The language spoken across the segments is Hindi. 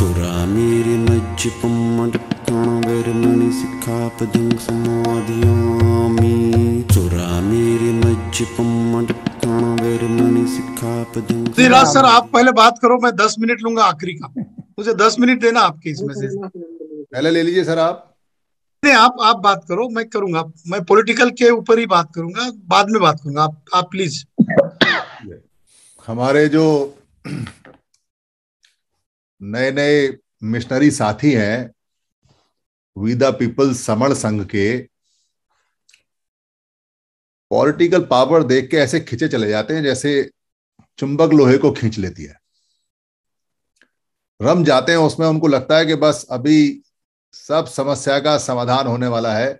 चोरा मेरे मज्ज पम्मणि सिखा पदंग समाधियामी चोरा मेरे मज्ज पम्मणि सिखा पदंग। सिराज सर आप पहले बात करो, मैं 10 मिनट लूंगा आखिरी का, मुझे 10 मिनट देना आपके इसमें से। पहले ले लीजिए सर आप। नहीं आप बात करो, मैं करूंगा, मैं पॉलिटिकल के ऊपर ही बात करूंगा, बाद में बात करूंगा। आप प्लीज। हमारे जो नए नए मिशनरी साथी हैं वी द पीपल समण संघ के, पॉलिटिकल पावर देख के ऐसे खींचे चले जाते हैं जैसे चुंबक लोहे को खींच लेती है, रम जाते हैं उसमें। उनको लगता है कि बस अभी सब समस्या का समाधान होने वाला है,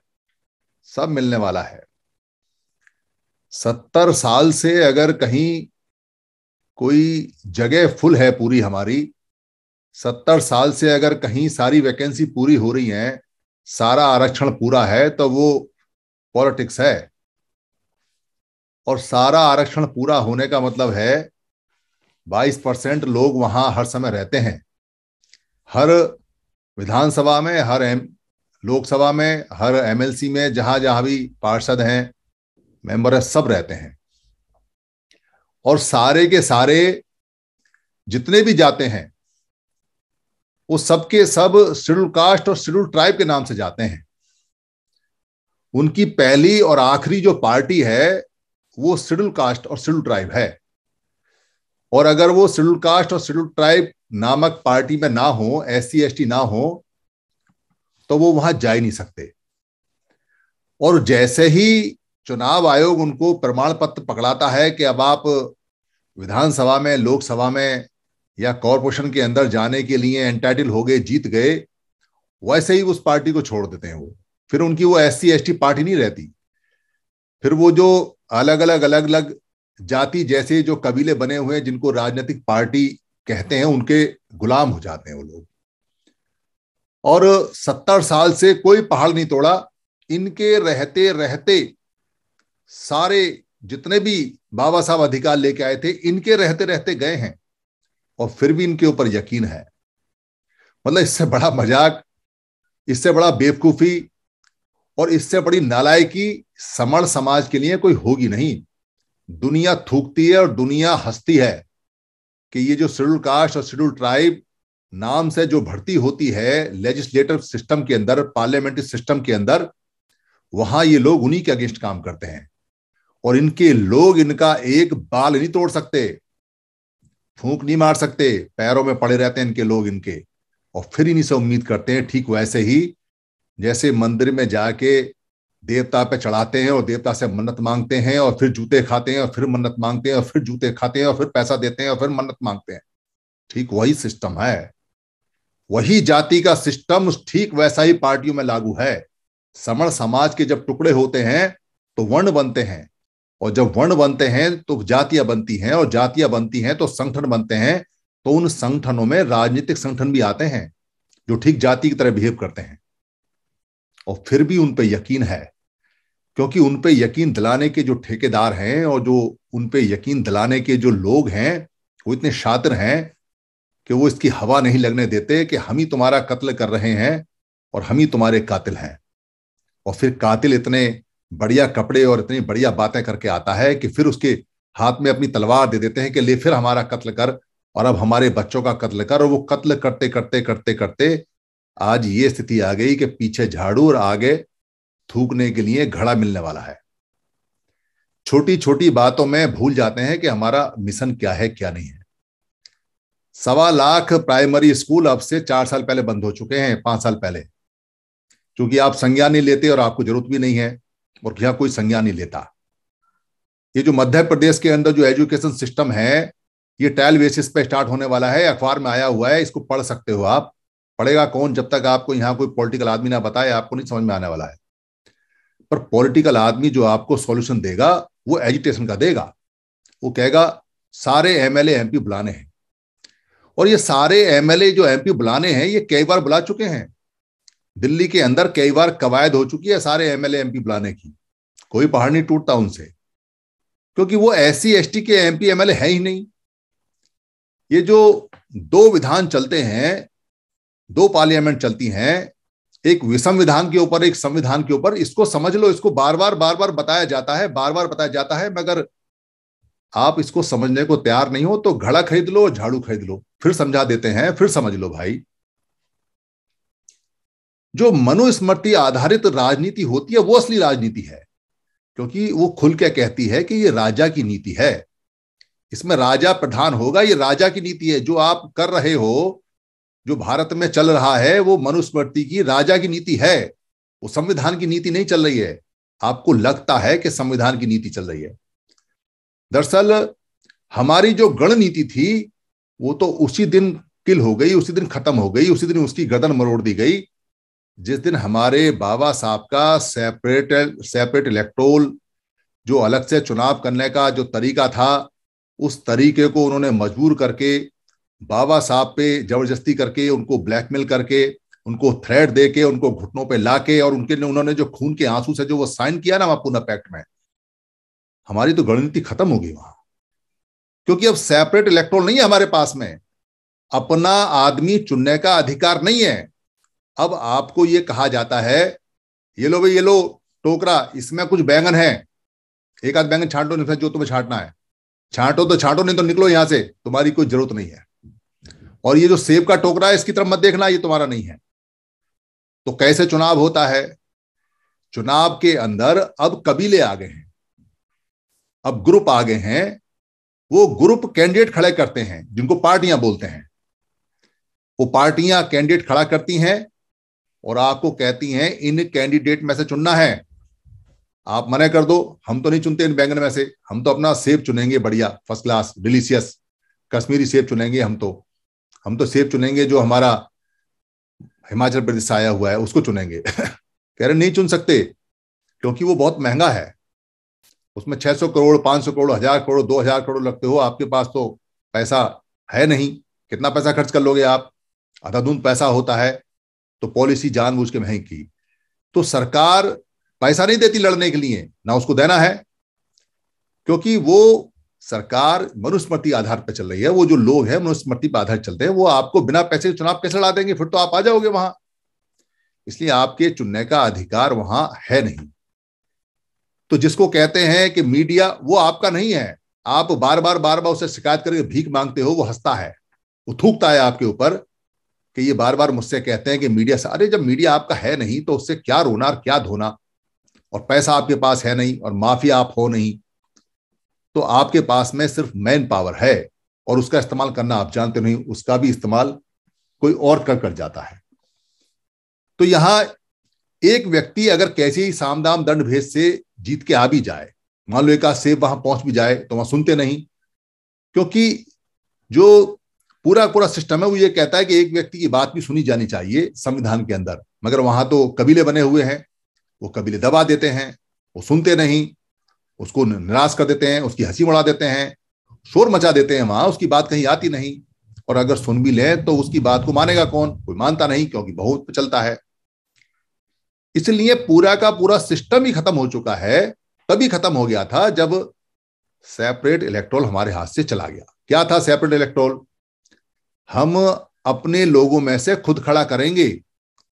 सब मिलने वाला है। 70 साल से अगर कहीं कोई जगह फुल है पूरी हमारी, 70 साल से अगर कहीं सारी वैकेंसी पूरी हो रही है, सारा आरक्षण पूरा है, तो वो पॉलिटिक्स है। और सारा आरक्षण पूरा होने का मतलब है 22% लोग वहां हर समय रहते हैं, हर विधानसभा में, हर लोकसभा में, हर एमएलसी में, जहां जहां भी पार्षद हैं, मेंबर हैं, सब रहते हैं। और सारे के सारे जितने भी जाते हैं वो सबके सब शेड्यूल कास्ट और शेड्यूल ट्राइब के नाम से जाते हैं। उनकी पहली और आखिरी जो पार्टी है वो शेड्यूल कास्ट और शेड्यूल ट्राइब है। और अगर वो शेड्यूल कास्ट और शेड्यूल ट्राइब नामक पार्टी में ना हो, SC ST ना हो, तो वो वहां जा ही नहीं सकते। और जैसे ही चुनाव आयोग उनको प्रमाण पत्र पकड़ाता है कि अब आप विधानसभा में, लोकसभा में या कॉरपोरेशन के अंदर जाने के लिए एंटाइटल हो गए, जीत गए, वैसे ही उस पार्टी को छोड़ देते हैं वो। फिर उनकी वो SC ST पार्टी नहीं रहती। फिर वो जो अलग अलग जाति जैसे जो कबीले बने हुए हैं जिनको राजनीतिक पार्टी कहते हैं, उनके गुलाम हो जाते हैं वो लोग। और 70 साल से कोई पहाड़ नहीं तोड़ा, इनके रहते रहते सारे जितने भी बाबा साहब अधिकार लेके आए थे इनके रहते रहते गए हैं, और फिर भी इनके ऊपर यकीन है। मतलब इससे बड़ा मजाक, इससे बड़ा बेवकूफी और इससे बड़ी नालायकी समण समाज के लिए कोई होगी नहीं। दुनिया थूकती है और दुनिया हंसती है कि ये जो शेड्यूल कास्ट और शेड्यूल ट्राइब नाम से जो भर्ती होती है लेजिस्लेटिव सिस्टम के अंदर, पार्लियामेंट्री सिस्टम के अंदर, वहां ये लोग उन्हीं के अगेंस्ट काम करते हैं। और इनके लोग इनका एक बाल नहीं तोड़ सकते, फूंक नहीं मार सकते, पैरों में पड़े रहते हैं इनके लोग इनके। और फिर इन्हीं से उम्मीद करते हैं, ठीक वैसे ही जैसे मंदिर में जाके देवता पे चढ़ाते हैं और देवता से मन्नत मांगते हैं, और फिर जूते खाते हैं और फिर मन्नत मांगते हैं, और फिर जूते खाते हैं और फिर पैसा देते हैं और फिर मन्नत मांगते हैं। ठीक वही सिस्टम है, वही जाति का सिस्टम ठीक वैसा ही पार्टियों में लागू है। समण समाज के जब टुकड़े होते हैं तो वर्ण बनते हैं, और जब वर्ण बनते हैं तो जातियां बनती हैं, और जातियां बनती हैं तो संगठन बनते हैं। तो उन संगठनों में राजनीतिक संगठन भी आते हैं जो ठीक जाति की तरह बिहेव करते हैं, और फिर भी उन पे यकीन है। क्योंकि उन पे यकीन दिलाने के जो ठेकेदार हैं और जो उन पे यकीन दिलाने के जो लोग हैं वो इतने शातिर हैं कि वो इसकी हवा नहीं लगने देते कि हम ही तुम्हारा कत्ल कर रहे हैं और हम ही तुम्हारे कातिल हैं। और फिर कातिल इतने बढ़िया कपड़े और इतनी बढ़िया बातें करके आता है कि फिर उसके हाथ में अपनी तलवार दे देते हैं कि ले फिर हमारा कत्ल कर, और अब हमारे बच्चों का कत्ल कर। और वो कत्ल करते करते करते करते आज ये स्थिति आ गई कि पीछे झाड़ू और आगे थूकने के लिए घड़ा मिलने वाला है। छोटी छोटी बातों में भूल जाते हैं कि हमारा मिशन क्या है क्या नहीं है। 1.25 लाख प्राइमरी स्कूल अब से 4 साल पहले बंद हो चुके हैं, 5 साल पहले, क्योंकि आप संज्ञा नहीं लेते और आपको जरूरत भी नहीं है, और यहाँ कोई संज्ञा नहीं लेता। ये जो मध्य प्रदेश के अंदर जो एजुकेशन सिस्टम है ये ट्रायल बेसिस पे स्टार्ट होने वाला है, अखबार में आया हुआ है, इसको पढ़ सकते हो आप। पड़ेगा कौन जब तक आपको यहाँ कोई पॉलिटिकल आदमी ना बताए, आपको नहीं समझ में आने वाला है। पर पॉलिटिकल आदमी जो आपको सॉल्यूशन देगा वो एजिटेशन का देगा। वो कहेगा सारे MLA MP बुलाने हैं, और ये सारे MLA जो MP बुलाने हैं ये कई बार बुला चुके हैं। दिल्ली के अंदर कई बार कवायद हो चुकी है सारे MLA MP बुलाने की, कोई पहाड़ नहीं टूटता उनसे, क्योंकि वो SC ST के MP MLA है ही नहीं। ये जो 2 विधान चलते हैं दो पार्लियामेंट चलती हैं, एक विसंविधान के ऊपर एक संविधान के ऊपर। इसको समझ लो, इसको बार बार बताया जाता है, मगर आप इसको समझने को तैयार नहीं हो तो घड़ा खरीद लो, झाड़ू खरीद लो, फिर समझा देते हैं, फिर समझ लो भाई। जो मनुस्मृति आधारित राजनीति होती है वो असली राजनीति है, क्योंकि वो खुल के कहती है कि ये राजा की नीति है, इसमें राजा प्रधान होगा, ये राजा की नीति है। जो आप कर रहे हो, जो भारत में चल रहा है, वो मनुस्मृति की राजा की नीति है, वो संविधान की नीति नहीं चल रही है। आपको लगता है कि संविधान की नीति चल रही है, दरअसल हमारी जो गणनीति थी वो तो उसी दिन किल हो गई, उसी दिन खत्म हो गई, उसी दिन उसकी गर्दन मरोड़ दी गई जिस दिन हमारे बाबा साहब का सेपरेट इलेक्टोल, जो अलग से चुनाव करने का जो तरीका था, उस तरीके को उन्होंने मजबूर करके बाबा साहब पे जबरदस्ती करके, उनको ब्लैकमेल करके, उनको थ्रेट देके, उनको घुटनों पे लाके और उन्होंने जो खून के आंसू से जो वो साइन किया ना पूना पैक्ट में, हमारी तो गणनीति खत्म हो गई वहां। क्योंकि अब सेपरेट इलेक्टोरल नहीं है हमारे पास में, अपना आदमी चुनने का अधिकार नहीं है। अब आपको ये कहा जाता है, ये लो भाई, ये लो टोकरा, इसमें कुछ बैंगन है, एक आध बैंगन छांट लो, जो तुम्हें छांटना है छांटो तो छांटो, नहीं तो निकलो यहां से, तुम्हारी कोई जरूरत नहीं है। और ये जो सेब का टोकरा है इसकी तरफ मत देखना, ये तुम्हारा नहीं है। तो कैसे चुनाव होता है? चुनाव के अंदर अब कबीले आ गए हैं, अब ग्रुप आ गए हैं, वो ग्रुप कैंडिडेट खड़े करते हैं जिनको पार्टियां बोलते हैं। वो पार्टियां कैंडिडेट खड़ा करती हैं और आपको कहती हैं इन कैंडिडेट में से चुनना है। आप मना कर दो, हम तो नहीं चुनते इन बैंगन में से, हम तो अपना सेब चुनेंगे, बढ़िया फर्स्ट क्लास डिलीशियस कश्मीरी सेब चुनेंगे। हम तो सेब चुनेंगे जो हमारा हिमाचल प्रदेश से आया हुआ है, उसको चुनेंगे। कह रहे नहीं चुन सकते क्योंकि वो बहुत महंगा है, उसमें 600 करोड़, 500 करोड़, 1000 करोड़, 2000 करोड़ लगते हो, आपके पास तो पैसा है नहीं। कितना पैसा खर्च कर लोगे आप? आधा-दून पैसा होता है, तो पॉलिसी जानबूझ के महंगी की। तो सरकार पैसा नहीं देती लड़ने के लिए, ना उसको देना है, क्योंकि वो सरकार मनुस्मृति आधार पर चल रही है। वो जो लोग हैं मनुस्मृति पर आधार चलते हैं, वो आपको बिना पैसे के चुनाव कैसे लड़ा देंगे? फिर तो आप आ जाओगे वहां। इसलिए आपके चुनने का अधिकार वहां है नहीं। तो जिसको कहते हैं कि मीडिया, वो आपका नहीं है। आप बार बार उससे शिकायत करके भीख मांगते हो, वो हंसता है, वो थूकता है आपके ऊपर कि ये बार मुझसे कहते हैं कि मीडिया से। अरे जब मीडिया आपका है नहीं तो उससे क्या रोना और क्या धोना? और पैसा आपके पास है नहीं और माफिया आप हो नहीं, तो आपके पास में सिर्फ मैन पावर है और उसका इस्तेमाल करना आप जानते नहीं। उसका भी इस्तेमाल कोई और कर जाता है। तो यहां एक व्यक्ति अगर कैसे ही सामदाम दंड भेद से जीत के आ भी जाए, मान लो एक आध सेब वहां पहुंच भी जाए, तो वहां सुनते नहीं, क्योंकि जो पूरा सिस्टम है वो ये कहता है कि एक व्यक्ति की बात भी सुनी जानी चाहिए संविधान के अंदर। मगर वहां तो कबीले बने हुए हैं, वो कबीले दबा देते हैं, वो सुनते नहीं, उसको निराश कर देते हैं, उसकी हंसी उड़ा देते हैं, शोर मचा देते हैं, वहां उसकी बात कहीं आती नहीं। और अगर सुन भी ले तो उसकी बात को मानेगा कौन? कोई मानता नहीं, क्योंकि बहुत चलता है। इसलिए पूरा का पूरा सिस्टम ही खत्म हो चुका है। तभी खत्म हो गया था जब सेपरेट इलेक्टोरल हमारे हाथ से चला गया। क्या था सेपरेट इलेक्टोरल? हम अपने लोगों में से खुद खड़ा करेंगे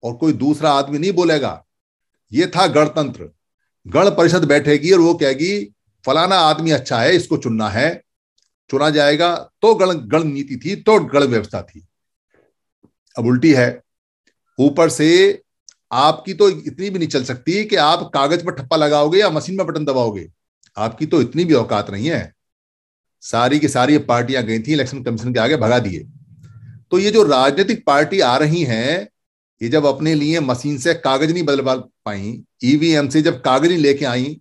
और कोई दूसरा आदमी नहीं बोलेगा। ये था गणतंत्र। गण परिषद बैठेगी और वो कहेगी फलाना आदमी अच्छा है, इसको चुनना है, चुना जाएगा। तो गणनीति थी, तो गण व्यवस्था थी। अब उल्टी है। ऊपर से आपकी तो इतनी भी नहीं चल सकती कि आप कागज पर ठप्पा लगाओगे या मशीन में बटन दबाओगे, आपकी तो इतनी भी औकात नहीं है। सारी की सारी पार्टियां गई थी, इलेक्शन कमीशन के आगे भगा दिए। तो ये जो राजनीतिक पार्टी आ रही हैं, ये जब अपने लिए मशीन से कागज नहीं बदलवा पाई, ईवीएम से जब कागज नहीं लेके आई,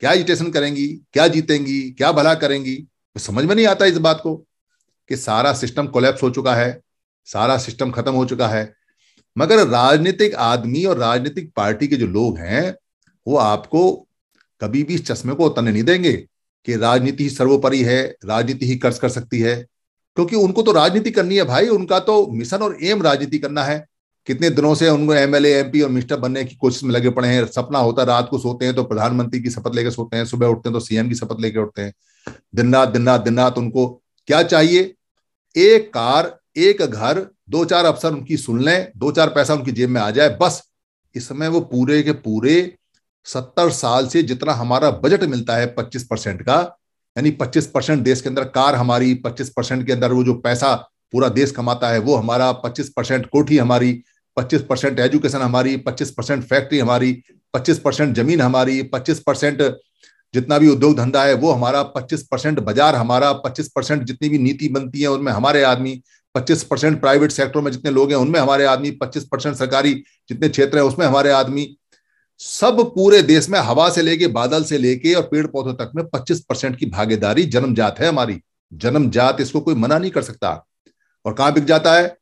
क्या एजिटेशन करेंगी, क्या जीतेंगी, क्या भला करेंगी? तो समझ में नहीं आता इस बात को कि सारा सिस्टम कोलैप्स हो चुका है, सारा सिस्टम खत्म हो चुका है। मगर राजनीतिक आदमी और राजनीतिक पार्टी के जो लोग हैं वो आपको कभी भी इस चश्मे को उतरने नहीं देंगे कि राजनीति ही सर्वोपरि है, राजनीति ही कर्ज कर सकती है, क्योंकि उनको तो राजनीति करनी है भाई। उनका तो मिशन और एम राजनीति करना है। कितने दिनों से उनको एमएलए, एमपी और मिनिस्टर बनने की कोशिश में लगे पड़े हैं। सपना होता है, रात को सोते हैं तो प्रधानमंत्री की शपथ लेकर सोते हैं, सुबह उठते हैं तो सीएम की शपथ लेकर उठते हैं। दिन रात उनको क्या चाहिए? एक कार, एक घर, दो चार अफसर उनकी सुन लें, दो चार पैसा उनकी जेब में आ जाए, बस। इसमें वो पूरे के पूरे 70 साल से जितना हमारा बजट मिलता है 25% का, यानी 25% देश के अंदर कार हमारी, 25% के अंदर वो जो पैसा पूरा देश कमाता है वो हमारा, 25% कोठी हमारी, 25% एजुकेशन हमारी, 25% फैक्ट्री हमारी, 25% जमीन हमारी, 25% जितना भी उद्योग धंधा है वो हमारा, 25% बाजार हमारा, 25% जितनी भी नीति बनती है उनमें हमारे आदमी, 25% प्राइवेट सेक्टर में जितने लोग हैं उनमें हमारे आदमी, 25% सरकारी जितने क्षेत्र हैं उसमें हमारे आदमी। सब पूरे देश में हवा से लेके, बादल से लेके और पेड़ पौधों तक में 25% की भागीदारी जन्मजात है हमारी, जन्मजात। इसको कोई मना नहीं कर सकता। और कहाँ बिक जाता है?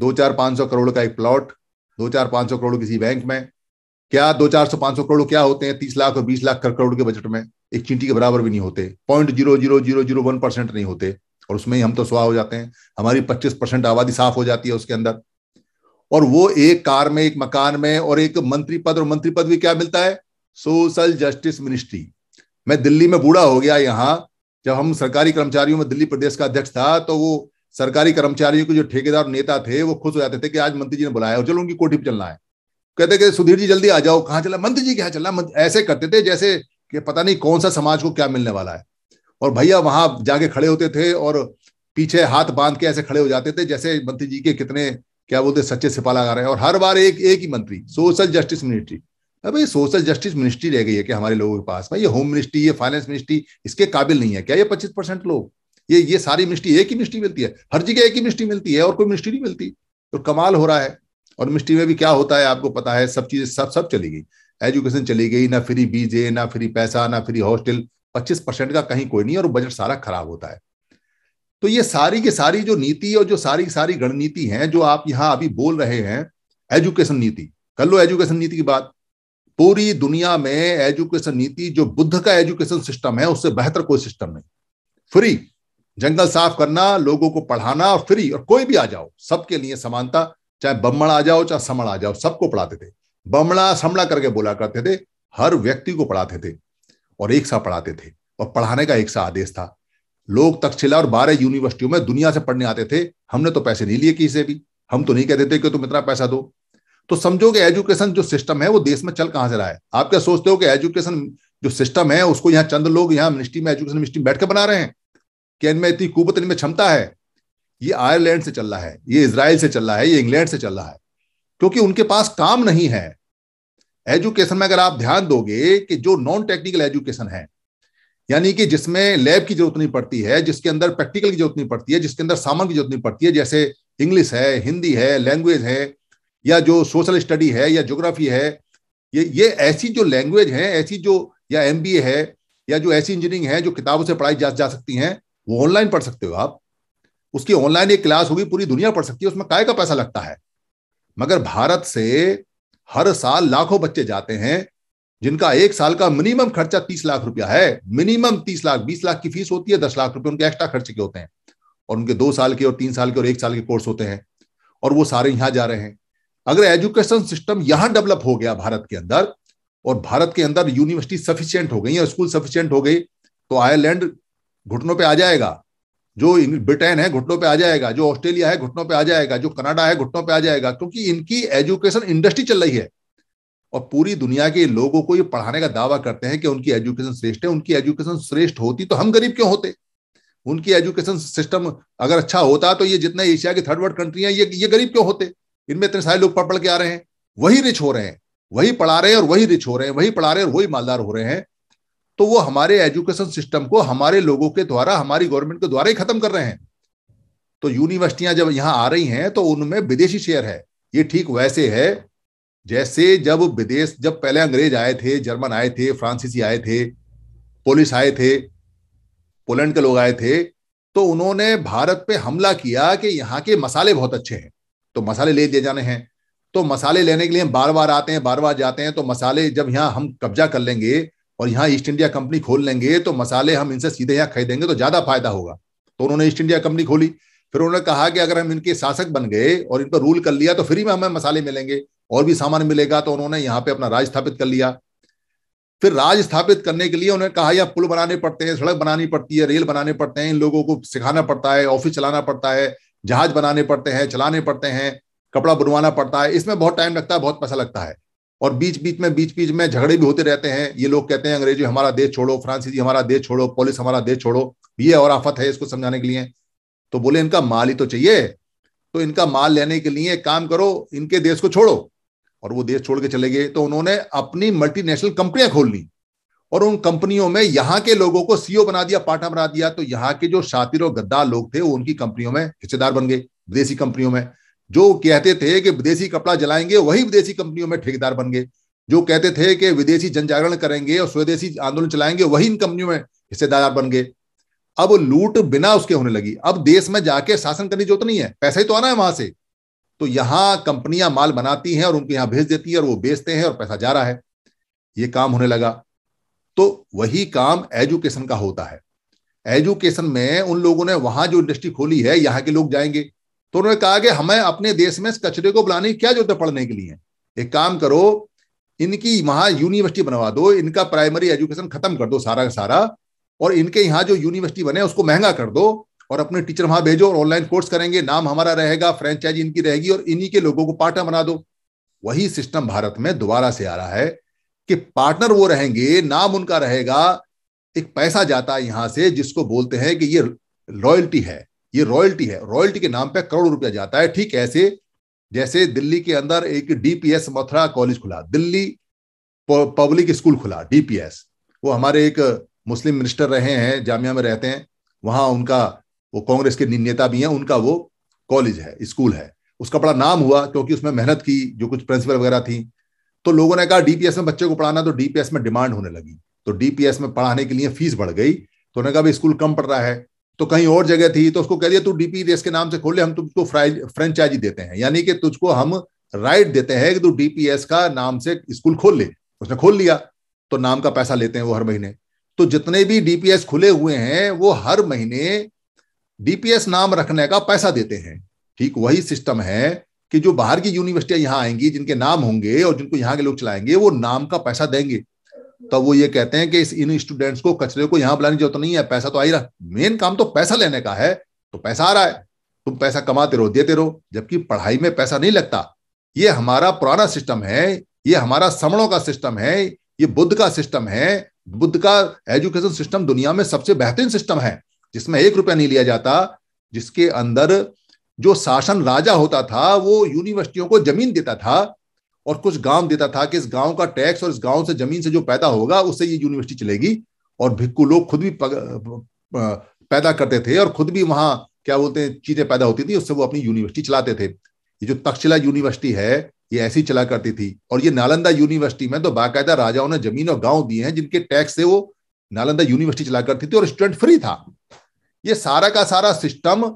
2-4-500 करोड़ का एक प्लॉट, 2-4-500 करोड़ किसी बैंक में। क्या 2-4-500 करोड़ क्या होते हैं 30 लाख और 20 लाख करोड़ के बजट में? एक चींटी के बराबर भी नहीं होते, 0.00001% नहीं होते। और उसमें ही हम तो स्वाह हो जाते हैं, हमारी 25% आबादी साफ हो जाती है उसके अंदर। और वो एक कार में, एक मकान में और एक मंत्री पद, और मंत्री पद भी क्या मिलता है? Social justice ministry. मैं दिल्ली में बूढ़ा हो गया, यहाँ जब हम सरकारी कर्मचारियों में दिल्ली प्रदेश का अध्यक्ष था तो वो सरकारी कर्मचारियों के जो ठेकेदार नेता थे वो खुश हो जाते थे कि आज मंत्री जी ने बुलाया और चलो उनकी कोठी पर चलना है। कहते कि सुधीर जी जल्दी आ जाओ। कहाँ चला? मंत्री जी के यहाँ चलना। ऐसे करते थे जैसे कि पता नहीं कौन सा समाज को क्या मिलने वाला है। और भैया वहां जाके खड़े होते थे और पीछे हाथ बांध के ऐसे खड़े हो जाते थे जैसे मंत्री जी के कितने क्या बोलते सच्चे सिपा लगा रहे हैं। और हर बार एक ही मंत्री, सोशल जस्टिस मिनिस्ट्री। अब ये सोशल जस्टिस मिनिस्ट्री रह गई है कि हमारे लोगों के पास। भाई ये होम मिनिस्ट्री, ये फाइनेंस मिनिस्ट्री, इसके काबिल नहीं है क्या? ये 25% लोग, ये सारी मिनिस्ट्री एक ही मिनिस्ट्री मिलती है, हर जगह एक ही मिनिस्ट्री मिलती है और कोई मिनिस्ट्री नहीं मिलती। तो कमाल हो रहा है। और मिनिस्ट्री में भी क्या होता है आपको पता है, सब चीजें सब चली गई। एजुकेशन चली गई, ना फ्री बीजे, ना फ्री पैसा, ना फ्री हॉस्टल। 25% का कहीं कोई नहीं और बजट सारा खराब होता है। तो ये सारी की सारी जो नीति और जो सारी की सारी रणनीति हैं जो आप यहाँ अभी बोल रहे हैं, एजुकेशन नीति कर लो, एजुकेशन नीति की बात। पूरी दुनिया में एजुकेशन नीति, जो बुद्ध का एजुकेशन सिस्टम है उससे बेहतर कोई सिस्टम नहीं। फ्री जंगल साफ करना, लोगों को पढ़ाना और फ्री, और कोई भी आ जाओ सबके लिए समानता, चाहे ब्राह्मण आ जाओ चाहे समण आ जाओ, सबको पढ़ाते थे। ब्राह्मणा समणा करके बोला करते थे, हर व्यक्ति को पढ़ाते थे और एक साथ पढ़ाते थे। और पढ़ाने का एक सा आदेश था। लोग तक्षशिला और 12 यूनिवर्सिटियों में दुनिया से पढ़ने आते थे। हमने तो पैसे नहीं लिए किसी से भी, हम तो नहीं कहते थे कि तुम इतना पैसा दो। तो समझो कि एजुकेशन जो सिस्टम है वो देश में चल कहां से रहा है। आप क्या सोचते हो कि एजुकेशन जो सिस्टम है उसको यहाँ चंद लोग यहाँ मिनिस्ट्री में, एजुकेशन मिनिस्ट्री बैठ कर बना रहे हैं? क्या इनमें इतनी कुवत, इनमें क्षमता है? ये आयरलैंड से चल रहा है, ये इसराइल से चल रहा है, ये इंग्लैंड से चल रहा है, क्योंकि उनके पास काम नहीं है। एजुकेशन में अगर आप ध्यान दोगे कि जो नॉन टेक्निकल एजुकेशन है, यानी कि जिसमें लैब की जरूरत नहीं पड़ती है, जिसके अंदर प्रैक्टिकल की जरूरत नहीं पड़ती है, जिसके अंदर सामान की जरूरत नहीं पड़ती है, जैसे इंग्लिश है, हिंदी है, लैंग्वेज है, या जो सोशल स्टडी है या ज्योग्राफी है, ये ऐसी जो लैंग्वेज है, ऐसी जो या MBA है या जो ऐसी इंजीनियरिंग है जो किताबों से पढ़ाई जा सकती हैं, वो ऑनलाइन पढ़ सकते हो आप। उसकी ऑनलाइन एक क्लास होगी, पूरी दुनिया पढ़ सकती है, उसमें काय का पैसा लगता है। मगर भारत से हर साल लाखों बच्चे जाते हैं जिनका एक साल का मिनिमम खर्चा 30 लाख रुपया है। मिनिमम 30 लाख, 20 लाख की फीस होती है, 10 लाख रुपए उनके एक्स्ट्रा खर्चे के होते हैं। और उनके 2 साल के और 3 साल के और 1 साल के कोर्स होते हैं और वो सारे यहाँ जा रहे हैं। अगर एजुकेशन सिस्टम यहाँ डेवलप हो गया भारत के अंदर, और भारत के अंदर यूनिवर्सिटी सफिशियंट हो गई और स्कूल सफिशियंट हो गई, तो आयरलैंड घुटनों पर आ जाएगा, जो ब्रिटेन है घुटनों पे आ जाएगा, जो ऑस्ट्रेलिया है घुटनों पे आ जाएगा, जो कनाडा है घुटनों पे आ जाएगा, क्योंकि इनकी एजुकेशन इंडस्ट्री चल रही है। और पूरी दुनिया के लोगों को ये पढ़ाने का दावा करते हैं कि उनकी एजुकेशन श्रेष्ठ है। उनकी एजुकेशन श्रेष्ठ होती तो हम गरीब क्यों होते? उनकी एजुकेशन सिस्टम अगर अच्छा होता तो ये जितने एशिया की थर्ड वर्ल्ड कंट्री है ये गरीब क्यों होते? इनमें इतने सारे लोग पढ़ के आ रहे हैं, वही रिच हो रहे हैं, वही पढ़ा रहे हैं और वही रिच हो रहे हैं, वही पढ़ा रहे हैं और वही मालदार हो रहे हैं। तो वो हमारे एजुकेशन सिस्टम को हमारे लोगों के द्वारा, हमारी गवर्नमेंट के द्वारा ही खत्म कर रहे हैं। तो यूनिवर्सिटियां जब यहां आ रही हैं तो उनमें विदेशी शेयर है। ये ठीक वैसे है जैसे जब पहले अंग्रेज आए थे, जर्मन आए थे, फ्रांसीसी आए थे, पोलिश आए थे, पोलैंड के लोग आए थे, तो उन्होंने भारत पे हमला किया कि यहाँ के मसाले बहुत अच्छे हैं तो मसाले ले जाने हैं। तो मसाले लेने के लिए हम बार बार आते हैं, बार बार जाते हैं। तो मसाले जब यहाँ हम कब्जा कर लेंगे और यहाँ ईस्ट इंडिया कंपनी खोल लेंगे तो मसाले हम इनसे सीधे यहाँ खरीदेंगे तो ज्यादा फायदा होगा। तो उन्होंने ईस्ट इंडिया कंपनी खोली। फिर उन्होंने कहा कि अगर हम इनके शासक बन गए और इन पर रूल कर लिया तो फ्री में हमें मसाले मिलेंगे और भी सामान मिलेगा। तो उन्होंने यहाँ पे अपना राज स्थापित कर लिया। फिर राज स्थापित करने के लिए उन्होंने कहा यहाँ पुल बनाने पड़ते हैं, सड़क बनानी पड़ती है, रेल बनाने पड़ते हैं, इन लोगों को सिखाना पड़ता है, ऑफिस चलाना पड़ता है, जहाज बनाने पड़ते हैं, चलाने पड़ते हैं, कपड़ा बनवाना पड़ता है, इसमें बहुत टाइम लगता है, बहुत पैसा लगता है, और बीच बीच में झगड़े भी होते रहते हैं। ये लोग कहते हैं अंग्रेजी हमारा देश छोड़ो, फ्रांसीसी हमारा देश छोड़ो, पुलिस हमारा देश छोड़ो, ये और आफत है इसको समझाने के लिए। तो बोले इनका माल ही तो चाहिए, तो इनका माल लेने के लिए काम करो, इनके देश को छोड़ो, और वो देश छोड़ के चले गए। तो उन्होंने अपनी मल्टीनेशनल कंपनियां खोल ली और उन कंपनियों में यहाँ के लोगों को सीईओ बना दिया, पार्टनर बना दिया। तो यहाँ के जो शातिर और गद्दार लोग थे वो उनकी कंपनियों में हिस्सेदार बन गए, विदेशी कंपनियों में। जो कहते थे कि विदेशी कपड़ा जलाएंगे वही विदेशी कंपनियों में ठेकेदार बन गए, जो कहते थे कि विदेशी जनजागरण करेंगे और स्वदेशी आंदोलन चलाएंगे वही इन कंपनियों में हिस्सेदार बन गए। अब लूट बिना उसके होने लगी। अब देश में जाके शासन करने की जरूरत नहीं है, पैसा ही तो आना है वहां से। तो यहाँ कंपनियां माल बनाती हैं और उनके यहाँ भेज देती है और वो बेचते हैं और पैसा जा रहा है, ये काम होने लगा। तो वही काम एजुकेशन का होता है। एजुकेशन में उन लोगों ने वहां जो इंडस्ट्री खोली है, यहाँ के लोग जाएंगे, तो उन्होंने कहा कि हमें अपने देश में इस कचरे को बुलाने की क्या जरूरत है पढ़ने के लिए। एक काम करो, इनकी वहां यूनिवर्सिटी बनवा दो, इनका प्राइमरी एजुकेशन खत्म कर दो सारा का सारा, और इनके यहाँ जो यूनिवर्सिटी बने उसको महंगा कर दो और अपने टीचर वहां भेजो और ऑनलाइन कोर्स करेंगे, नाम हमारा रहेगा, फ्रेंचाइजी इनकी रहेगी, और इन्हीं के लोगों को पार्टनर बना दो। वही सिस्टम भारत में दोबारा से आ रहा है कि पार्टनर वो रहेंगे, नाम उनका रहेगा, एक पैसा जाता है यहां से जिसको बोलते हैं कि ये लॉयल्टी है, ये रॉयल्टी है। रॉयल्टी के नाम पे करोड़ों रुपया जाता है। ठीक ऐसे जैसे दिल्ली के अंदर एक डीपीएस मथुरा कॉलेज खुला, दिल्ली पब्लिक स्कूल खुला, डीपीएस। वो हमारे एक मुस्लिम मिनिस्टर रहे हैं, जामिया में रहते हैं, वहां उनका, वो कांग्रेस के नेता भी हैं, उनका वो कॉलेज है, स्कूल है। उसका बड़ा नाम हुआ क्योंकि उसमें मेहनत की जो कुछ प्रिंसिपल वगैरह थी। तो लोगों ने कहा डीपीएस में बच्चे को पढ़ाना, तो डीपीएस में डिमांड होने लगी, तो डीपीएस में पढ़ाने के लिए फीस बढ़ गई। तो उन्होंने कहा स्कूल कम पड़ रहा है, तो कहीं और जगह थी, तो उसको कह दिया तू डीपीएस के नाम से खोल ले, हम तुझको फ्रेंचाइजी देते हैं, यानी कि तुझको हम राइट देते हैं कि तू डीपीएस का नाम से स्कूल खोल ले। उसने खोल लिया, तो नाम का पैसा लेते हैं वो हर महीने। तो जितने भी डीपीएस खुले हुए हैं वो हर महीने डीपीएस नाम रखने का पैसा देते हैं। ठीक वही सिस्टम है कि जो बाहर की यूनिवर्सिटियां यहाँ आएंगी, जिनके नाम होंगे और जिनको यहाँ के लोग चलाएंगे, वो नाम का पैसा देंगे। तब तो वो ये कहते हैं कि इन स्टूडेंट्स को कचरे को यहाँ बुलाने की जरूरत नहीं है, पैसा तो आ ही रहा। मेन काम तो पैसा लेने का है, तो पैसा आ रहा है, तुम पैसा कमाते रहो, देते रहो, जबकि पढ़ाई में पैसा नहीं लगता। ये हमारा पुराना सिस्टम है, ये हमारा समणों का सिस्टम है, ये बुद्ध का सिस्टम है। बुद्ध का एजुकेशन सिस्टम दुनिया में सबसे बेहतरीन सिस्टम है, जिसमें 1 रुपया नहीं लिया जाता, जिसके अंदर जो शासन राजा होता था वो यूनिवर्सिटियों को जमीन देता था और कुछ गांव देता था कि इस गांव का टैक्स और इस गांव से जमीन से जो पैदा होगा उससे ये यूनिवर्सिटी चलेगी। और भिक्कू लोग खुद भी पैदा करते थे और खुद भी वहां क्या बोलते हैं चीजें पैदा होती थी, उससे वो अपनी यूनिवर्सिटी चलाते थे। ये जो तक्षशिला यूनिवर्सिटी है ये ऐसी चला करती थी। और ये नालंदा यूनिवर्सिटी में तो बाकायदा राजाओं ने जमीन और गांव दिए हैं, जिनके टैक्स से वो नालंदा यूनिवर्सिटी चला करती थी और स्टूडेंट फ्री था। ये सारा का सारा सिस्टम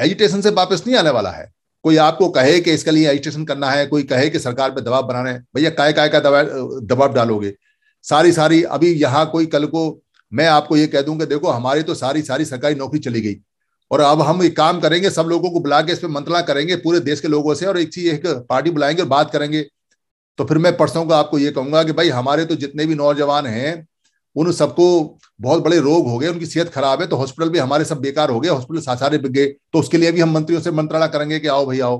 एजुटेशन से वापस नहीं आने वाला है। कोई आपको कहे कि इसके लिए एजुटेशन करना है, कोई कहे कि सरकार पे दबाव बनाना है, भैया काय का दबाव डालोगे सारी अभी यहाँ। कोई कल को मैं आपको ये कह दूंगा देखो हमारी तो सारी सरकारी नौकरी चली गई और अब हम एक काम करेंगे, सब लोगों को बुला के इस पर मंत्रणा करेंगे पूरे देश के लोगों से और एक पार्टी बुलाएंगे और बात करेंगे। तो फिर मैं परसों को आपको ये कहूंगा कि भाई हमारे तो जितने भी नौजवान हैं उन सबको बहुत बड़े रोग हो गए, उनकी सेहत खराब है, तो हॉस्पिटल भी हमारे सब बेकार हो गए, हॉस्पिटल सारे बिक गए। तो उसके लिए भी हम मंत्रियों से मंत्रणा करेंगे कि आओ भैया आओ।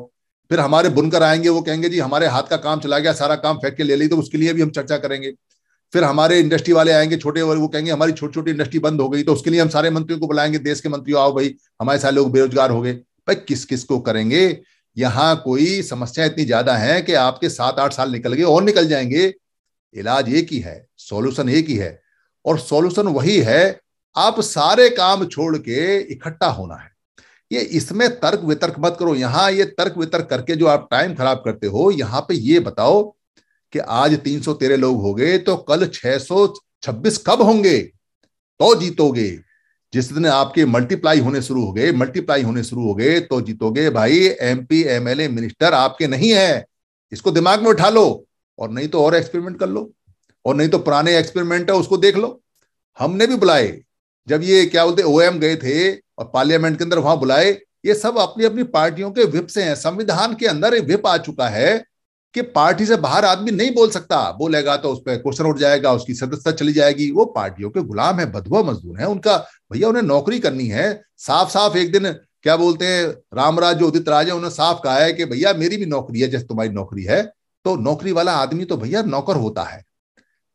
फिर हमारे बुनकर आएंगे, वो कहेंगे जी हमारे हाथ का काम चला गया, सारा काम फेंक के ले ली, तो उसके लिए भी हम चर्चा करेंगे। फिर हमारे इंडस्ट्री वाले आएंगे छोटे, और वो कहेंगे हमारी छोटी छोटी इंडस्ट्री बंद हो गई, तो उसके लिए हम सारे मंत्रियों को बुलाएंगे, देश के मंत्रियों आओ भाई हमारे सारे लोग बेरोजगार हो गए। भाई किस किस को करेंगे? यहाँ कोई समस्या इतनी ज्यादा है कि आपके 7-8 साल निकल गए और निकल जाएंगे। इलाज एक ही है, सॉल्यूशन एक ही है, और सॉल्यूशन वही है आप सारे काम छोड़ के इकट्ठा होना है। ये इसमें तर्क वितर्क मत करो। यहाँ ये तर्क वितर्क करके जो आप टाइम खराब करते हो, यहाँ पे ये बताओ कि आज 313 लोग हो गए तो कल 626 कब होंगे, तो जीतोगे। जिस दिन आपके मल्टीप्लाई होने शुरू हो गए तो जीतोगे। भाई एमपी एमएलए मिनिस्टर आपके नहीं है, इसको दिमाग में उठा लो, और नहीं तो और एक्सपेरिमेंट कर लो, और नहीं तो पुराने एक्सपेरिमेंट है उसको देख लो। हमने भी बुलाए, जब ये क्या बोलते ओएम गए थे और पार्लियामेंट के अंदर वहां बुलाए। ये सब अपनी अपनी पार्टियों के विप से हैं। संविधान के अंदर एक विप आ चुका है कि पार्टी से बाहर आदमी नहीं बोल सकता, बोलेगा तो उस पर क्वेश्चन उठ जाएगा, उसकी सदस्यता चली जाएगी। वो पार्टियों के गुलाम है, बंधुआ मजदूर है उनका। भैया उन्हें नौकरी करनी है, साफ साफ एक दिन क्या बोलते हैं, रामराज जो उदित राज है उन्होंने साफ कहा है कि भैया मेरी भी नौकरी है जैसे तुम्हारी नौकरी है, तो नौकरी वाला आदमी तो भैया नौकर होता है।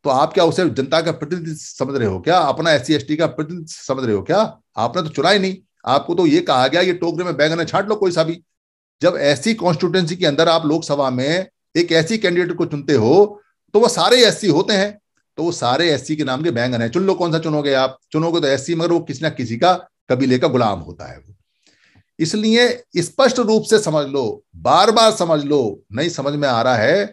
तो आप क्या उसे जनता का प्रतिनिधि समझ रहे हो क्या, अपना SC ST का प्रतिनिधि समझ रहे हो क्या? आपने तो चुना ही नहीं, आपको तो ये कहा गया ये टोकरे में बैंगन छाट लो कोई सा भी। जब ऐसी कॉन्स्टिट्यूएंसी के अंदर आप लोकसभा में एक ऐसी कैंडिडेट को चुनते हो तो वो सारे SC होते हैं, तो वो सारे SC के नाम के बैंगन है। चुन लो कौन सा चुनोगे आप, चुनोगे तो SC, मगर वो किसी ना किसी का कबीले का गुलाम होता है। इसलिए स्पष्ट रूप से समझ लो, बार बार समझ लो। नहीं समझ में आ रहा है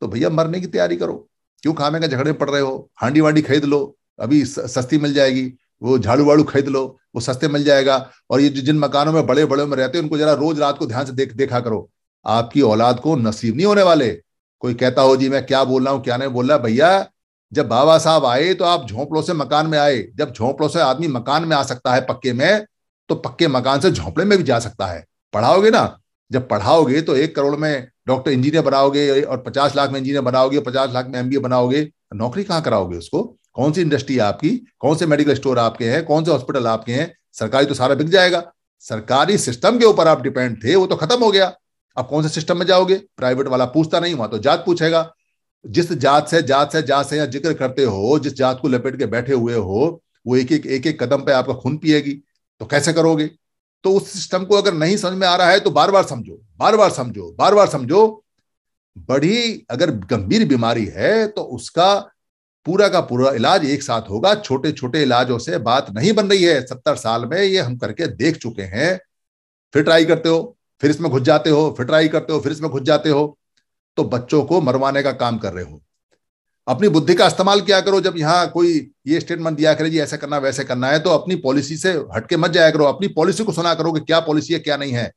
तो भैया मरने की तैयारी करो, क्यों खामे का झगड़े पड़ रहे हो? हांडी वांडी खरीद लो, अभी सस्ती मिल जाएगी, वो झाड़ू वाड़ू खरीद लो, वो सस्ते मिल जाएगा। और ये जिन मकानों में बड़े बड़े में रहते हैं उनको जरा रोज रात को ध्यान से देखा करो, आपकी औलाद को नसीब नहीं होने वाले। कोई कहता हो जी मैं क्या बोल रहा हूँ क्या नहीं बोल रहा, भैया जब बाबा साहब आए तो आप झोंपड़ों से मकान में आए, जब झोंपड़ों से आदमी मकान में आ सकता है पक्के में, तो पक्के मकान से झोंपड़े में भी जा सकता है। पढ़ाओगे ना, जब पढ़ाओगे तो 1 करोड़ में डॉक्टर इंजीनियर बनाओगे और 50 लाख में इंजीनियर बनाओगे, 50 लाख में MBA बनाओगे, नौकरी कहाँ कराओगे उसको? कौन सी इंडस्ट्री है आपकी, कौन से मेडिकल स्टोर आपके हैं, कौन से हॉस्पिटल आपके हैं? सरकारी तो सारा बिक जाएगा, सरकारी सिस्टम के ऊपर आप डिपेंड थे वो तो खत्म हो गया। अब कौन से सिस्टम में जाओगे? प्राइवेट वाला पूछता नहीं, वहां तो जात पूछेगा। जिस जात से या जिक्र करते हो, जिस जात को लपेट के बैठे हुए हो, वो एक एक कदम पे आपका खून पिएगी, तो कैसे करोगे? तो उस सिस्टम को अगर नहीं समझ में आ रहा है तो बार बार समझो। बड़ी अगर गंभीर बीमारी है तो उसका पूरा का पूरा इलाज एक साथ होगा, छोटे छोटे इलाजों से बात नहीं बन रही है। 70 साल में ये हम करके देख चुके हैं। फिर ट्राई करते हो, फिर इसमें घुस जाते हो, फिर ट्राई करते हो, फिर इसमें घुस जाते हो, तो बच्चों को मरवाने का काम कर रहे हो। अपनी बुद्धि का इस्तेमाल किया करो। जब यहाँ कोई ये स्टेटमेंट दिया करे जी ऐसा करना वैसे करना है, तो अपनी पॉलिसी से हटके मत जाया करो, अपनी पॉलिसी को सुना करो कि क्या पॉलिसी है क्या नहीं है।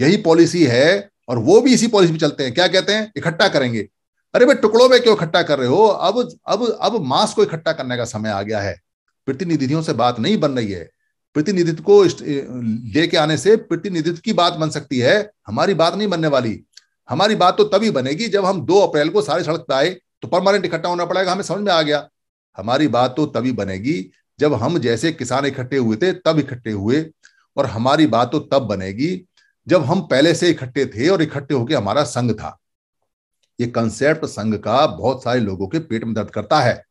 यही पॉलिसी है और वो भी इसी पॉलिसी पे चलते हैं। क्या कहते हैं, इकट्ठा करेंगे। अरे भाई टुकड़ों में क्यों इकट्ठा कर रहे हो? अब मास को इकट्ठा करने का समय आ गया है। प्रतिनिधियों से बात नहीं बन रही है, प्रतिनिधित्व को लेके आने से प्रतिनिधित्व की बात बन सकती है, हमारी बात नहीं बनने वाली। हमारी बात तो तभी बनेगी जब हम 2 अप्रैल को सारे सड़क पे आए तो परमानेंट इकट्ठा होना पड़ेगा। हमें समझ में आ गया, हमारी बात तो तभी बनेगी जब हम जैसे किसान इकट्ठे हुए थे तब इकट्ठे हुए, और हमारी बात तो तब बनेगी जब हम पहले से इकट्ठे थे और इकट्ठे होकर हमारा संघ था। ये कंसेप्ट संघ का बहुत सारे लोगों के पेट में दर्द करता है,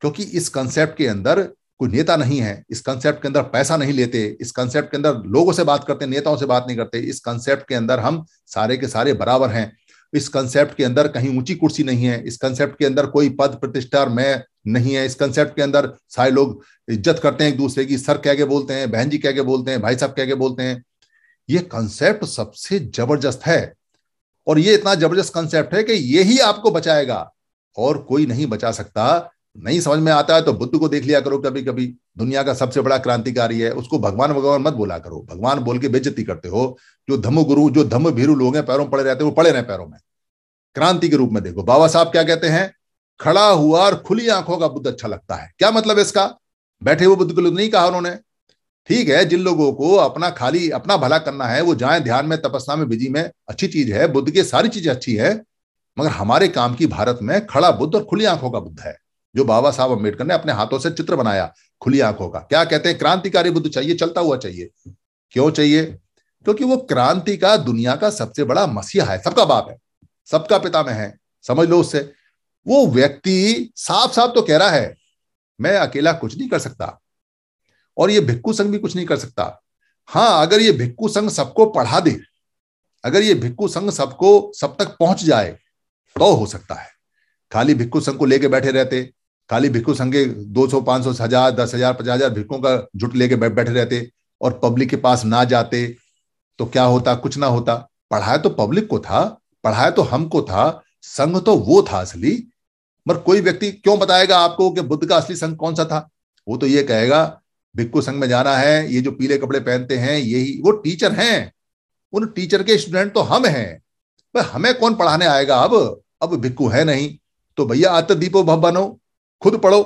क्योंकि इस कंसेप्ट के अंदर कोई नेता नहीं है, इस कंसेप्ट के अंदर पैसा नहीं लेते, इस कंसेप्ट के अंदर लोगों से बात करते नेताओं से बात नहीं करते, इस कंसेप्ट के अंदर हम सारे के सारे बराबर हैं, इस कंसेप्ट के अंदर कहीं ऊंची कुर्सी नहीं है, इस कंसेप्ट के अंदर कोई पद प्रतिष्ठा में नहीं है, इस कंसेप्ट के अंदर सारे लोग इज्जत करते हैं एक दूसरे की, सर कह के बोलते हैं, बहन जी कह के बोलते हैं, भाई साहब कह के बोलते हैं। ये कंसेप्ट सबसे जबरदस्त है, और ये इतना जबरदस्त कंसेप्ट है कि यही आपको बचाएगा और कोई नहीं बचा सकता। नहीं समझ में आता है तो बुद्ध को देख लिया करो, कभी कभी दुनिया का सबसे बड़ा क्रांतिकारी है, उसको भगवान भगवान मत बोला करो, भगवान बोल के बेइज्जती करते हो। जो धम्म गुरु जो धम्म भीरू लोग हैं पैरों में पड़े रहते हैं, वो पड़े रहे पैरों में, क्रांति के रूप में देखो। बाबा साहब क्या कहते हैं, खड़ा हुआ और खुली आंखों का बुद्ध अच्छा लगता है। क्या मतलब इसका? बैठे हुए बुद्ध को नहीं कहा उन्होंने। ठीक है, जिन लोगों को अपना खाली अपना भला करना है वो जाए ध्यान में, तपस्या में, बिजी में, अच्छी चीज है, बुद्ध की सारी चीजें अच्छी है, मगर हमारे काम की भारत में खड़ा बुद्ध और खुली आंखों का बुद्ध है, जो बाबा साहब अम्बेडकर ने अपने हाथों से चित्र बनाया खुली आंखों का। क्या कहते हैं, क्रांतिकारी बुद्ध चाहिए, चलता हुआ चाहिए। क्यों चाहिए? क्योंकि वो क्रांति का दुनिया का सबसे बड़ा मसीहा है, सबका बाप है, सबका पितामह है, समझ लो उससे। वो व्यक्ति साफ साफ तो कह रहा है मैं अकेला कुछ नहीं कर सकता, और ये भिक्खू संघ भी कुछ नहीं कर सकता। हाँ, अगर ये भिक्खू संघ सबको पढ़ा दे, अगर ये भिक्खू संघ सबको सब तक पहुंच जाए तो हो सकता है। खाली भिक्खू संघ को लेके बैठे रहते, खाली भिक्खू संघ के 200, 500, 1000, 10,000, 50,000 भिक्खुओं का जुट लेके बैठे रहते और पब्लिक के पास ना जाते तो क्या होता? कुछ ना होता। पढ़ाया तो पब्लिक को था, पढ़ाया तो हमको था, संघ तो वो था असली। मगर कोई व्यक्ति क्यों बताएगा आपको कि बुद्ध का असली संघ कौन सा था? वो तो ये कहेगा भिक्खु संघ में जाना है, ये जो पीले कपड़े पहनते हैं यही वो टीचर हैं, उन टीचर के स्टूडेंट तो हम हैं, पर हमें कौन पढ़ाने आएगा? अब भिक्खु है नहीं तो भैया आत्मदीपो भव बनो, खुद पढ़ो।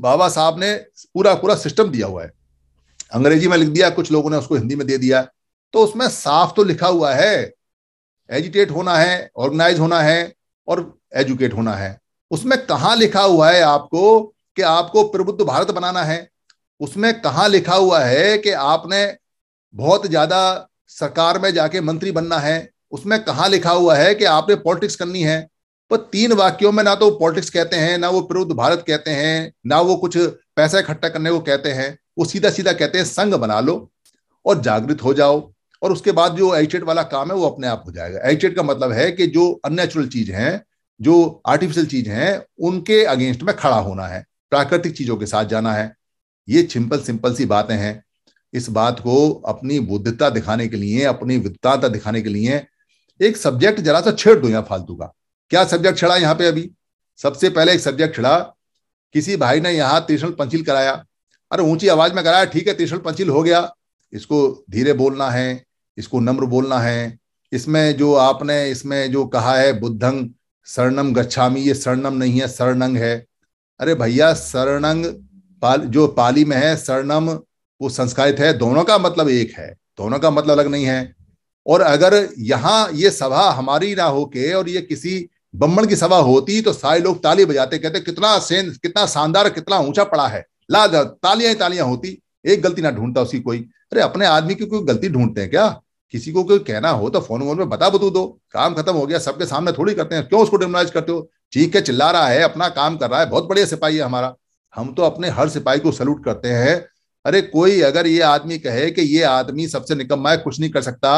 बाबा साहब ने पूरा पूरा सिस्टम दिया हुआ है, अंग्रेजी में लिख दिया, कुछ लोगों ने उसको हिंदी में दे दिया, तो उसमें साफ तो लिखा हुआ है एजुकेट होना है, ऑर्गेनाइज होना है और एजुकेट होना है। उसमें कहाँ लिखा हुआ है आपको कि आपको प्रबुद्ध भारत बनाना है? उसमें कहाँ लिखा हुआ है कि आपने बहुत ज्यादा सरकार में जाके मंत्री बनना है, उसमें कहाँ लिखा हुआ है कि आपने पॉलिटिक्स करनी है? पर 3 वाक्यों में ना तो पॉलिटिक्स कहते हैं, ना वो प्रबुद्ध भारत कहते हैं, ना वो कुछ पैसा इकट्ठा करने को कहते हैं। वो सीधा सीधा कहते हैं संघ बना लो और जागृत हो जाओ, और उसके बाद जो एजिटेट वाला काम है वो अपने आप हो जाएगा। एजिटेट का मतलब है कि जो अननेचुरल चीज हैं, जो आर्टिफिशियल चीज हैं, उनके अगेंस्ट में खड़ा होना है, प्राकृतिक चीजों के साथ जाना है। ये सिंपल सिंपल सी बातें हैं। इस बात को अपनी बुद्धता दिखाने के लिए, अपनी विद्वता दिखाने के लिए एक सब्जेक्ट जरा सा छेड़ दो यहाँ फालतू का। क्या सब्जेक्ट छड़ा यहाँ पे? अभी सबसे पहले एक सब्जेक्ट छड़ा, किसी भाई ने यहाँ त्रिशूल पंचील कराया। अरे ऊंची आवाज में कराया, ठीक है, त्रिशूल पंचील हो गया, इसको धीरे बोलना है, इसको नम्र बोलना है। इसमें जो आपने इसमें जो कहा है बुद्धंग शरणम गच्छामि, ये शरणम नहीं है, शरणंग है। अरे भैया शरणंग जो पाली में है, शरणम वो संस्कृत है, दोनों का मतलब एक है, दोनों का मतलब अलग नहीं है। और अगर यहाँ ये सभा हमारी ना होके और ये किसी बम्मन की सभा होती तो सारे लोग ताली बजाते, कहते कितना शानदार, कितना ऊंचा पड़ा है, लाजा तालियां ही तालियां होती। एक गलती ना ढूंढता उसी कोई। अरे अपने आदमी की कोई गलती ढूंढते हैं क्या? किसी को कोई कहना हो तो फोन वोन में बता बतू दो, काम खत्म हो गया, सबके सामने थोड़ी करते हैं। क्यों उसको डिमोनाइज करते हो? ठीक है, चिल्ला रहा है, अपना काम कर रहा है, बहुत बढ़िया सिपाही है हमारा, हम तो अपने हर सिपाही को सल्यूट करते हैं। अरे कोई अगर ये आदमी कहे कि ये आदमी सबसे निकम्मा है, कुछ नहीं कर सकता,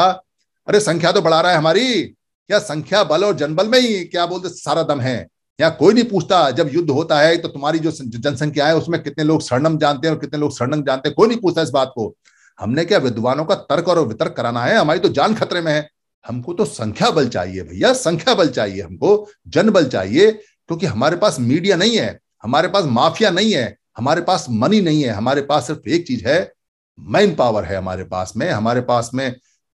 अरे संख्या तो बढ़ा रहा है हमारी, क्या संख्या बल और जनबल में ही क्या बोलते सारा दम है? यहाँ कोई नहीं पूछता। जब युद्ध होता है तो तुम्हारी जो जनसंख्या है उसमें कितने लोग शरणम जानते हैं और कितने लोग शरणंग जानते हैं, कोई नहीं पूछता इस बात को। हमने क्या विद्वानों का तर्क और वितर्क कराना है? हमारी तो जान खतरे में है। हमको तो संख्या बल चाहिए भैया, संख्या बल चाहिए हमको, जनबल चाहिए, क्योंकि हमारे पास मीडिया नहीं है, हमारे पास माफिया नहीं है, हमारे पास मनी नहीं है, हमारे पास सिर्फ एक चीज है, मैन पावर है हमारे पास में। हमारे पास में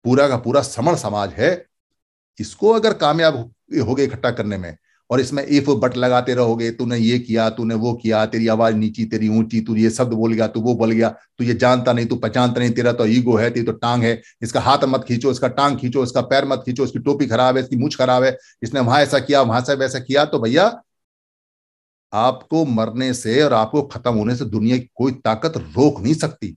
पूरा का पूरा समण समाज है। इसको अगर कामयाब हो गए इकट्ठा करने में, और इसमें इफ बट लगाते रहोगे, तूने ये किया, तूने वो किया, तेरी आवाज नीची, तेरी ऊंची, तू ये शब्द बोल गया, तू वो बोल गया, तू ये जानता नहीं, तू पहचानता नहीं, तेरा तो ईगो है, तेरी तो टांग है, इसका हाथ मत खींचो, इसका टांग खींचो, इसका पैर मत खींचो, इसकी टोपी खराब है, इसकी मूंछ खराब है, इसने वहां ऐसा किया, वहां से वैसा किया, तो भैया आपको मरने से और आपको खत्म होने से दुनिया की कोई ताकत रोक नहीं सकती।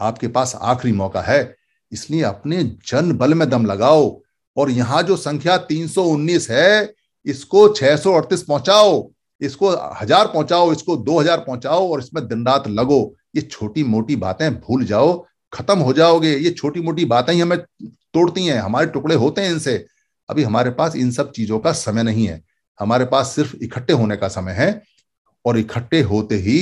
आपके पास आखिरी मौका है, इसलिए अपने जन बल में दम लगाओ। और यहाँ जो संख्या 319 है, इसको 638 पहुंचाओ, इसको 1000 पहुंचाओ, इसको 2000 पहुंचाओ, और इसमें दिन रात लगो। ये छोटी मोटी बातें भूल जाओ, खत्म हो जाओगे। ये छोटी मोटी बातें ही हमें तोड़ती हैं, हमारे टुकड़े होते हैं इनसे। अभी हमारे पास इन सब चीजों का समय नहीं है, हमारे पास सिर्फ इकट्ठे होने का समय है। और इकट्ठे होते ही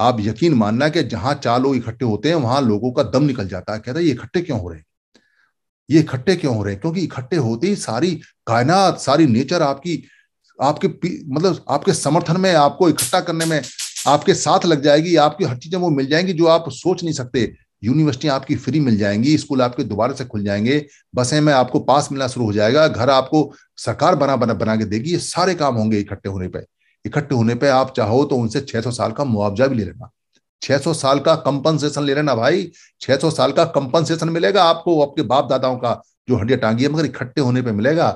आप यकीन मानना कि जहां 4 लोग इकट्ठे होते हैं वहां लोगों का दम निकल जाता है। कहता है ये इकट्ठे क्यों हो रहे हैं, ये इकट्ठे क्यों हो रहे हैं? क्योंकि इकट्ठे होते ही सारी कायनात, सारी नेचर आपके मतलब आपके समर्थन में, आपको इकट्ठा करने में आपके साथ लग जाएगी। आपकी हर चीजें वो मिल जाएंगी जो आप सोच नहीं सकते। यूनिवर्सिटियां आपकी फ्री मिल जाएंगी, स्कूल आपके दोबारा से खुल जाएंगे, बसें में आपको पास मिलना शुरू हो जाएगा, घर आपको सरकार बना के देगी। ये सारे काम होंगे इकट्ठे होने पर। इकट्ठे होने पर आप चाहो तो उनसे 600 साल का मुआवजा भी ले लेना, 600 साल का कंपनसेशन ले लेना भाई। 600 साल का कंपनसेशन मिलेगा आपको, आपके बाप दादाओं का जो हंडिया टांगी है, मगर इकट्ठे होने पे मिलेगा।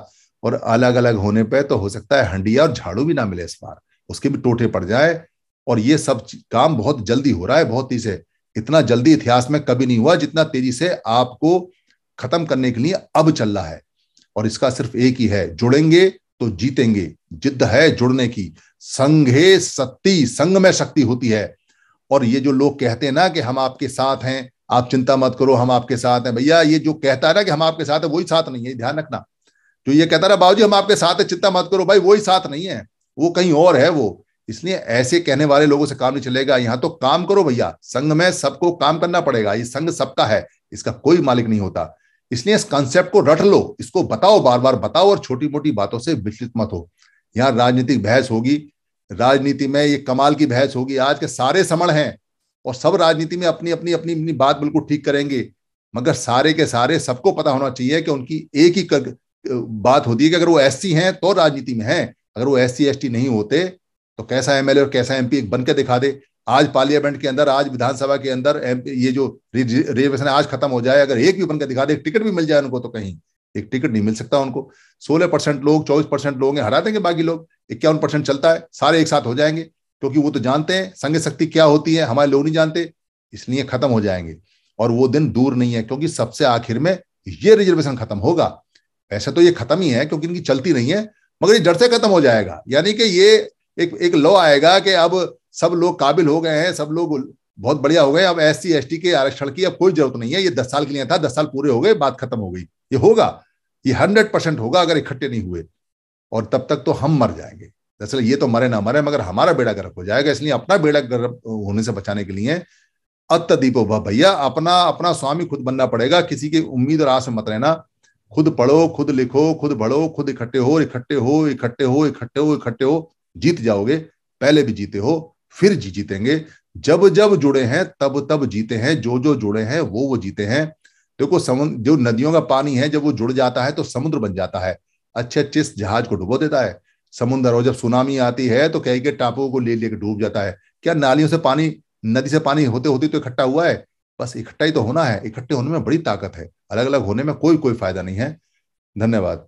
और अलग अलग होने पे तो हो सकता है हंडिया और झाड़ू भी ना मिले इस बार, उसके भी टोटे पड़ जाए। और ये सब काम बहुत जल्दी हो रहा है, बहुत तेजी से। इतना जल्दी इतिहास में कभी नहीं हुआ जितना तेजी से आपको खत्म करने के लिए अब चल रहा है। और इसका सिर्फ एक ही है, जुड़ेंगे तो जीतेंगे। जिद्द है जुड़ने की। संघे शक्ति, संघ में शक्ति होती है। और ये जो लोग कहते हैं ना कि हम आपके साथ हैं, आप चिंता मत करो, हम आपके साथ हैं, भैया ये जो कहता है ना कि हम आपके साथ हैं, वही साथ नहीं है, ध्यान रखना। जो ये कहता है ना बाबूजी हम आपके साथ हैं, चिंता मत करो, भाई वही साथ नहीं है, वो कहीं और है वो। इसलिए ऐसे कहने वाले लोगों से काम नहीं चलेगा। यहाँ तो काम करो भैया, संघ में सबको काम करना पड़ेगा। ये संघ सबका है, इसका कोई मालिक नहीं होता। इसलिए इस कॉन्सेप्ट को रट लो, इसको बताओ, बार बार बताओ, और छोटी मोटी बातों से विचलित मत हो। यहाँ राजनीतिक बहस होगी, राजनीति में ये कमाल की बहस होगी। आज के सारे समण हैं और सब राजनीति में अपनी अपनी अपनी अपनी बात बिल्कुल ठीक करेंगे, मगर सारे के सारे सबको पता होना चाहिए कि उनकी एक ही बात होती है कि अगर वो एससी हैं तो राजनीति में हैं, अगर वो एससी एसटी नहीं होते तो कैसा एमएलए और कैसा एमपी बनकर दिखा दे। आज पार्लियामेंट के अंदर, आज विधानसभा के अंदर ये जो रिजर्वेशन आज खत्म हो जाए, अगर एक भी बनकर दिखा दे, एक टिकट भी मिल जाए उनको, तो कहीं एक टिकट नहीं मिल सकता उनको। 16% लोग, 24% लोग हरा देंगे, बाकी लोग 51% चलता है, सारे एक साथ हो जाएंगे, क्योंकि वो तो जानते हैं संघ शक्ति क्या होती है, हमारे लोग नहीं जानते, इसलिए खत्म हो जाएंगे। और वो दिन दूर नहीं है, क्योंकि सबसे आखिर में ये रिजर्वेशन खत्म होगा। वैसे तो ये खत्म ही है क्योंकि इनकी चलती नहीं है, मगर ये जड़ से खत्म हो जाएगा। यानी कि ये एक लॉ आएगा कि अब सब लोग काबिल हो गए हैं, सब लोग बहुत बढ़िया हो गए, अब SC ST के आरक्षण की अब कोई जरूरत नहीं है। ये 10 साल के लिए था, 10 साल पूरे हो गए, बात खत्म हो गई। ये होगा, ये 100% होगा अगर इकट्ठे नहीं हुए, और तब तक तो हम मर जाएंगे। दरअसल ये तो मरे ना मरे मगर हमारा बेड़ा गर्क हो जाएगा। इसलिए अपना बेड़ा गर्क होने से बचाने के लिए अत्यदीपो भव भैया, अपना स्वामी खुद बनना पड़ेगा। किसी की उम्मीद और आस में मत रहना। खुद पढ़ो, खुद लिखो, खुद बढ़ो, खुद इकट्ठे हो, जीत जाओगे। पहले भी जीते हो, फिर जीतेंगे। जब जुड़े हैं तब जीते हैं, जो जुड़े हैं वो जीते हैं। देखो, समुद्र जो नदियों का पानी है जब वो जुड़ जाता है तो समुद्र बन जाता है, अच्छे जहाज को डुबो देता है समुद्र। और जब सुनामी आती है तो कई के टापुओं को ले लेकर डूब जाता है। क्या नालियों से पानी, नदी से पानी होते होते तो इकट्ठा हुआ है? बस इकट्ठा ही तो होना है। इकट्ठे होने में बड़ी ताकत है, अलग अलग होने में कोई फायदा नहीं है। धन्यवाद।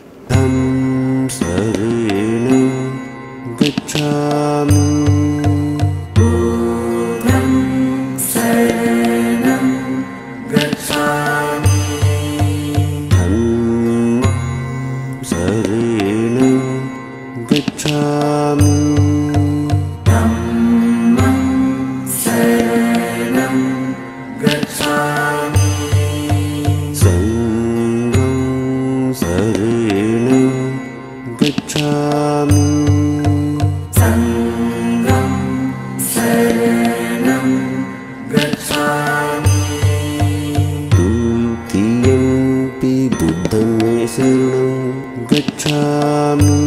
शरणं गच्छामि। ॐ शरणं गच्छामि। ॐ शरणं गच्छामि। ॐ शरणं गच्छामि। संघं शरणं गच्छामि। संघं शरणं गच्छामि। द्वितीयंपि बुद्धं शरणं गच्छामि।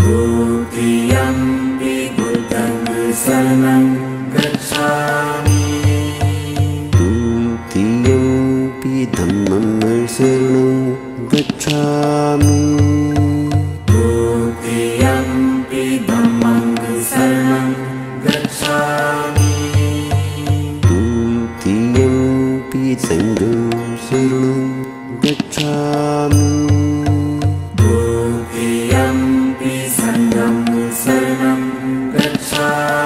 द्वितीयंपि बुद्धं शरणं गच्छामि। द्वितीयंपि धम्मं शरणं गच्छामि। Kanshiram